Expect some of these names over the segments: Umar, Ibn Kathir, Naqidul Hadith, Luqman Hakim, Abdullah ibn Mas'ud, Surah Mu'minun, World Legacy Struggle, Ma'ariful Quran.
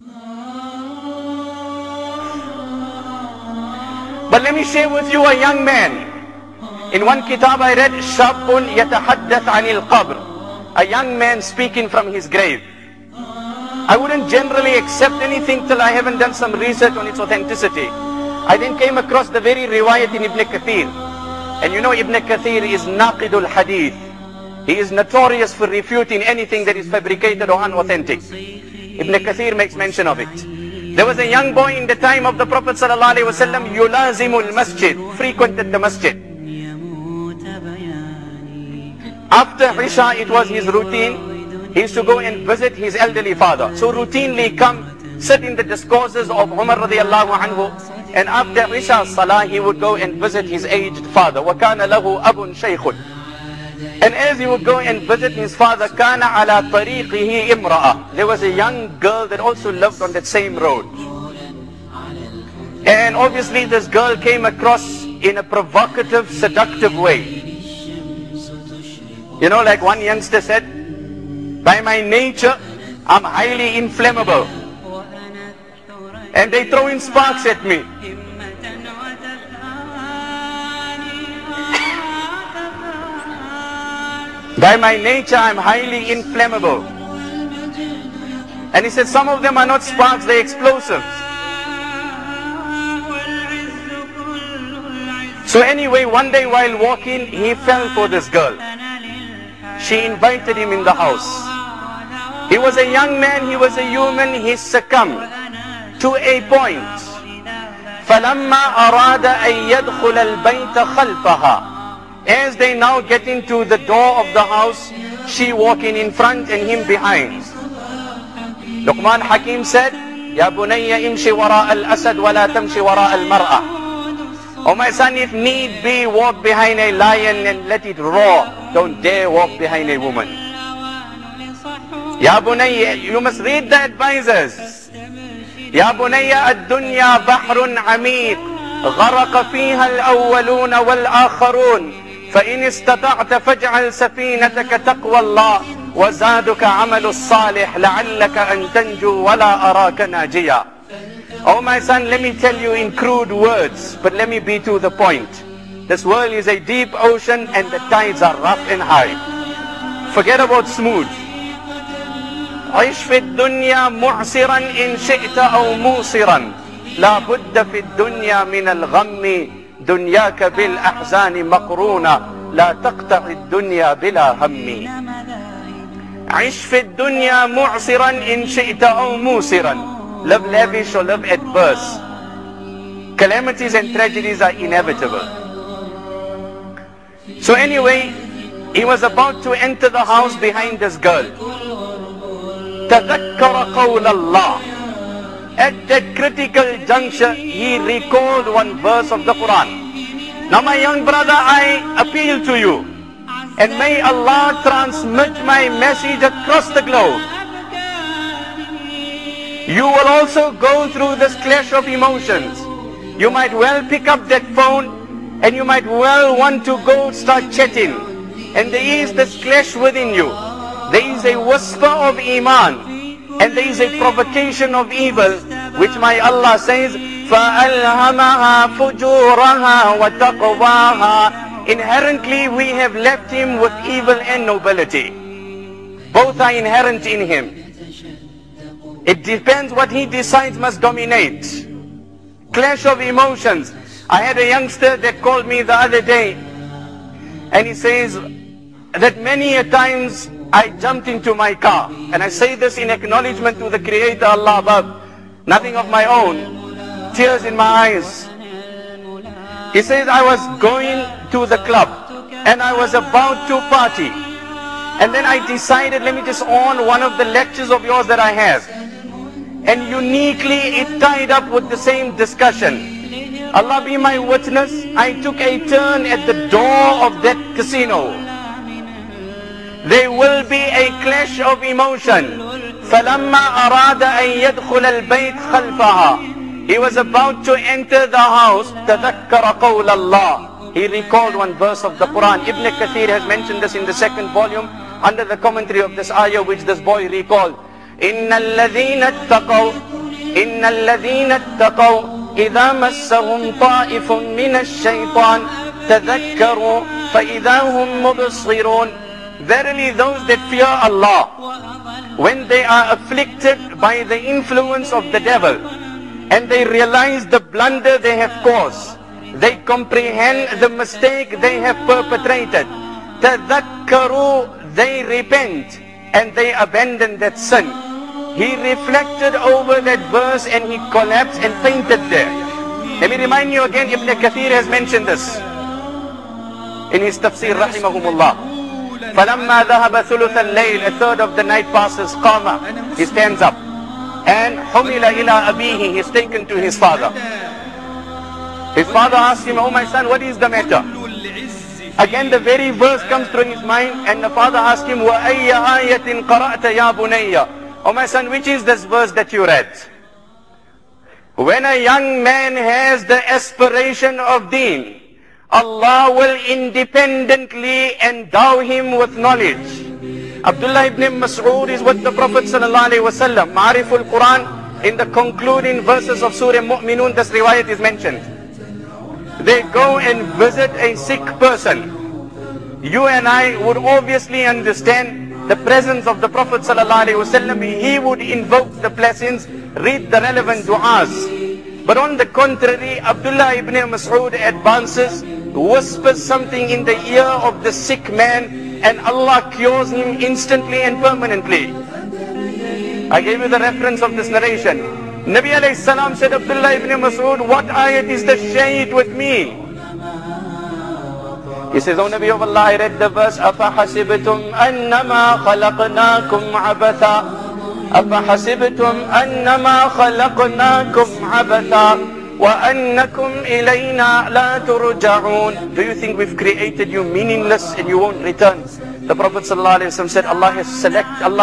But let me share with you a young man. In one kitab I read, Shabun Yatahaddath Anil Qabr. A young man speaking from his grave. I wouldn't generally accept anything till I haven't done some research on its authenticity. I then came across the very riwayat in Ibn Kathir. And you know Ibn Kathir is Naqidul Hadith. He is notorious for refuting anything that is fabricated or unauthentic. Ibn Kathir makes mention of it. There was a young boy in the time of the Prophet ﷺ, Yulazimul Masjid, frequented the masjid. After Isha, it was his routine. He used to go and visit his elderly father. So routinely come, sit in the discourses of Umar radiallahu anhu. And after Isha Salah, he would go and visit his aged father. وَكَانَ لَهُ أَبٌ شَيْخٌ. And as he would go and visit his father, كَانَ عَلَىٰ طَرِيقِهِ إِمْرَأَةٌ. There was a young girl that also lived on that same road. And obviously this girl came across in a provocative, seductive way. You know, like one youngster said, by my nature, I'm highly inflammable. And they throw in sparks at me. By my nature, I'm highly inflammable. And he said, some of them are not sparks, they're explosives. So anyway, one day while walking, he fell for this girl. She invited him in the house. He was a young man, he was a human, he succumbed to a point. فَلَمَّا أَرَادَ أَن يَدْخُلَ الْبَيْتَ خَلْفَهَا. As they now get into the door of the house, she walking in front and him behind. Luqman Hakim said, Ya bunayya imshi wara al-asad wa la tamshi wara al-mar'a. Oh my son, if need be, walk behind a lion and let it roar. Don't dare walk behind a woman. Ya bunayya, you must read the advisors. Ya bunayya ad-dunya bahrun ameeq, gharqa fiha al-awwalun wal-akharun. فإن استطعت فاجعل سفينتك تقوى الله وزادك عمل الصالح لعلك أن تنجو ولا أراك ناجيا. Oh my son, let me tell you in crude words, but let me be to the point. This world is a deep ocean and the tides are rough and high. Forget about smooth. عيش في الدنيا معسرا إن شئت أو موسرا لا بد في الدنيا من الغم دنياك بالأحزان مقرونة لا تقطع الدنيا بلا هم. عش في الدنيا معسرا إن شئت أو موسرا. Live lavish or live adverse. Calamities and tragedies are inevitable. So anyway, he was about to enter the house behind this girl. تذكر قول الله. At that critical juncture, he recalled one verse of the Quran. Now my young brother, I appeal to you, and may Allah transmit my message across the globe. You will also go through this clash of emotions. You might well pick up that phone, and you might well want to go start chatting. And there is this clash within you. There is a whisper of Iman. And there is a provocation of evil, which my Allah says, فَأَلْهَمَهَا فُجُورَهَا وَتَقْوَاهَا. Inherently we have left him with evil and nobility. Both are inherent in him. It depends what he decides must dominate. Clash of emotions. I had a youngster that called me the other day, and he says that many a times I jumped into my car, and I say this in acknowledgement to the Creator Allah above, nothing of my own, tears in my eyes. He says, I was going to the club, and I was about to party, and then I decided, let me just on one of the lectures of yours that I have, and uniquely it tied up with the same discussion. Allah be my witness, I took a turn at the door of that casino. There will be a clash of emotion. فَلَمَّا أَرَادَ أَن يَدْخُلَ الْبَيْتَ خَلْفَهَا. He was about to enter the house. تَذَكَّرَ قَوْلَ اللَّهِ. He recalled one verse of the Quran. Ibn Kathir has mentioned this in the second volume under the commentary of this ayah which this boy recalled. إِنَّ الَّذِينَ اتَّقَوْا إن الذين اتقوا إذا مسهم طائف من الشيطان تذكروا فإذا هم مبصرون. Verily those that fear Allah, when they are afflicted by the influence of the devil and they realize the blunder they have caused, they comprehend the mistake they have perpetrated, tadhakkaru, they repent and they abandon that sin. He reflected over that verse and he collapsed and fainted there. Let me remind you again, Ibn Kathir has mentioned this in his tafsir, rahimahumullah. فَلَمَّا ذَهَبَ ثُلُثَ اللَّيْلِ, a third of the night passes, قَامَ, he stands up. And حُمِلَ إِلَىٰ أَبِيهِ, he is taken to his father. His father asked him, "Oh my son, what is the matter?" Again the very verse comes through his mind, and the father asked him, وَأَيَّ آيَةٍ قَرَأْتَ يَا بُنَيَّ, "Oh my son, which is this verse that you read?" When a young man has the aspiration of deen, Allah will independently endow him with knowledge. Abdullah ibn Mas'ud is what the Prophet ﷺ, Ma'ariful Quran, in the concluding verses of Surah Mu'minun, this riwayat is mentioned. They go and visit a sick person. You and I would obviously understand the presence of the Prophet ﷺ. He would invoke the blessings, read the relevant du'as. But on the contrary, Abdullah ibn Mas'ud advances, whispers something in the ear of the sick man, and Allah cures him instantly and permanently. I gave you the reference of this narration. Nabi alayhi salam said, "Abdullah ibn Mas'ud, what ayat is the shade with me?" He says, "O Nabi of Allah, I read the verse, أَفَحَسِبْتُمْ أَنَّمَا خَلَقْنَاكُمْ عَبَثًا أَفَحَسِبْتُمْ أَنَّمَا خَلَقْنَاكُمْ عَبَثًا وَأَنَّكُمْ إِلَيْنَا لَا تُرْجَعُونَ. Do you think we've created you meaningless and you won't return?" The Prophet ﷺ said, Allah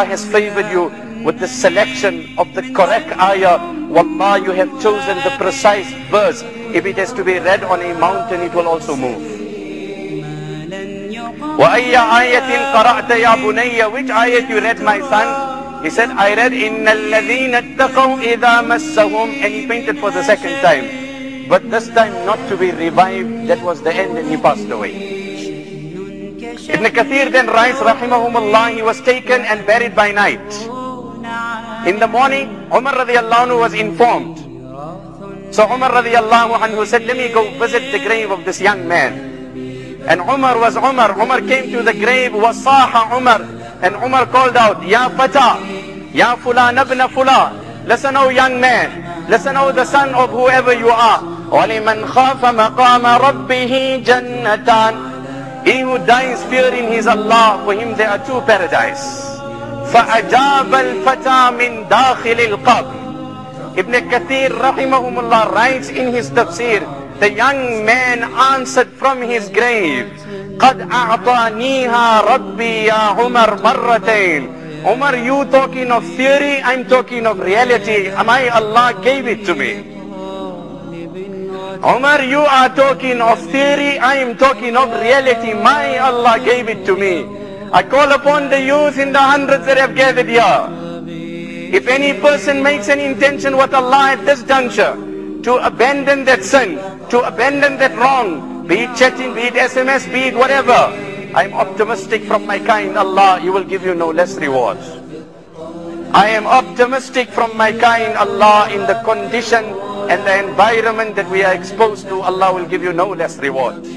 has favored you with the selection of the correct ayah. Wallah, you have chosen the precise verse. If it has to be read on a mountain, it will also move. وَأَيَّ آيَةٍ قَرَأْتَ يَا بُنَيَّ, which ayat you read, my son? He said, "I read, إِنَّ الَّذِينَ اتَّقَوْا إِذَا مَسَّهُمْ," and he fainted for the second time. But this time not to be revived, that was the end, and he passed away. Ibn Kathir then writes, rahimahumullah, he was taken and buried by night. In the morning, Umar radiallahu anhu was informed. So Umar radiallahu anhu said, "Let me go visit the grave of this young man." And Umar came to the grave, وَصَاحَ Umar. And Umar called out, "Ya Fata, Ya Fulan ibn Fulan." Listen, O young man, listen, O the son of whoever you are. وَلِمَنْ خَافَ مَقَامَ رَبِّهِ جَنَّتَانِ, he who dies fearing his Allah, for him there are two paradise. فَأَجَابَ الْفَتَى مِنْ دَاخِلِ الْقَبْرِ. Ibn Kathir rahimahumullah writes in his tafsir, the young man answered from his grave, "قَدْ أَعْطَانِيهَا رَبِّي يَا عُمَرْ مَرَّتَيْنِ." Umar, you talking of theory, I'm talking of reality. My Allah gave it to me. Umar, you are talking of theory, I am talking of reality. My Allah gave it to me. I call upon the youth in the hundreds that have gathered here. If any person makes an intention with Allah at this juncture, to abandon that sin, to abandon that wrong, be it chatting, be it SMS, be it whatever, I'm optimistic from my kind, Allah, He will give you no less rewards. I am optimistic from my kind, Allah, in the condition and the environment that we are exposed to, Allah will give you no less rewards.